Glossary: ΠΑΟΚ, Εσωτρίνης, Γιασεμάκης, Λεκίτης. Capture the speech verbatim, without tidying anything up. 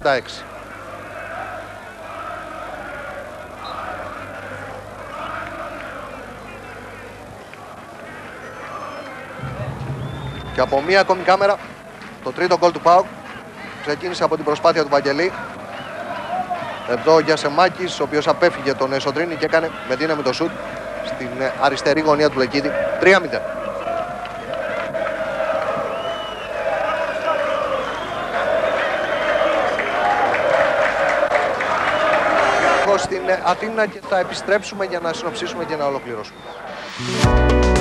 Εντάξει. Και από μία ακόμη κάμερα το τρίτο γκολ του ΠΑΟΚ ξεκίνησε από την προσπάθεια του Βαγγελή. Εδώ ο Γιασεμάκης, ο οποίος απέφυγε τον Εσωτρίνη και έκανε με δύναμη το σουτ στην αριστερή γωνία του Λεκίτη. τρία μηδέν. Στην Αθήνα και θα επιστρέψουμε για να συνοψίσουμε και να ολοκληρώσουμε.